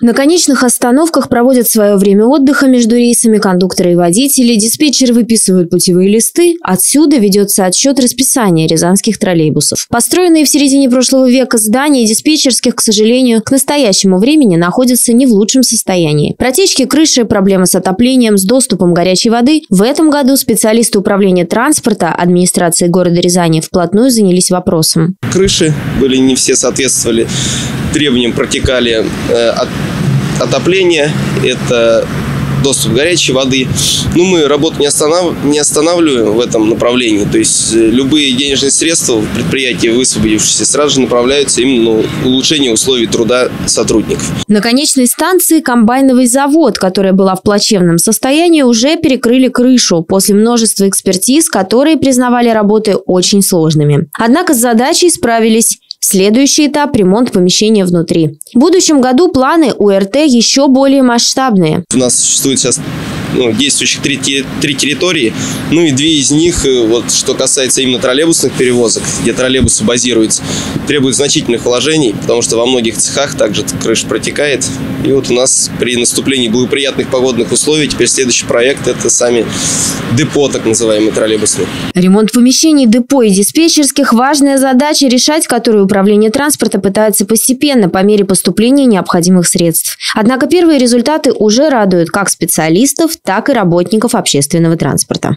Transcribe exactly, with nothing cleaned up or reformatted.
На конечных остановках проводят свое время отдыха между рейсами кондукторы и водители, диспетчеры выписывают путевые листы. Отсюда ведется отсчет расписания рязанских троллейбусов. Построенные в середине прошлого века здания диспетчерских, к сожалению, к настоящему времени находятся не в лучшем состоянии. Протечки крыши, проблемы с отоплением, с доступом горячей воды. В этом году специалисты управления транспорта администрации города Рязани вплотную занялись вопросом. Крыши были не все соответствовали требованиям, протекали от отопление, это доступ горячей воды. Ну, мы работу не останавливаем, не останавливаем в этом направлении. То есть любые денежные средства в предприятии, высвободившиеся, сразу же направляются именно на улучшение условий труда сотрудников. На конечной станции комбайновый завод, который был в плачевном состоянии, уже перекрыли крышу после множества экспертиз, которые признавали работы очень сложными. Однако с задачей справились. Следующий этап – ремонт помещения внутри. В будущем году планы у РТ еще более масштабные. У нас существует сейчас ну, действующих три, три территории, ну и две из них, вот, что касается именно троллейбусных перевозок, где троллейбусы базируются, требуют значительных вложений, потому что во многих цехах также крыша протекает. И вот у нас при наступлении благоприятных погодных условий теперь следующий проект – это сами депо, так называемые троллейбусные. Ремонт помещений, депо и диспетчерских – важная задача, решать которую управление транспорта пытается постепенно, по мере поступления необходимых средств. Однако первые результаты уже радуют как специалистов, так и работников общественного транспорта.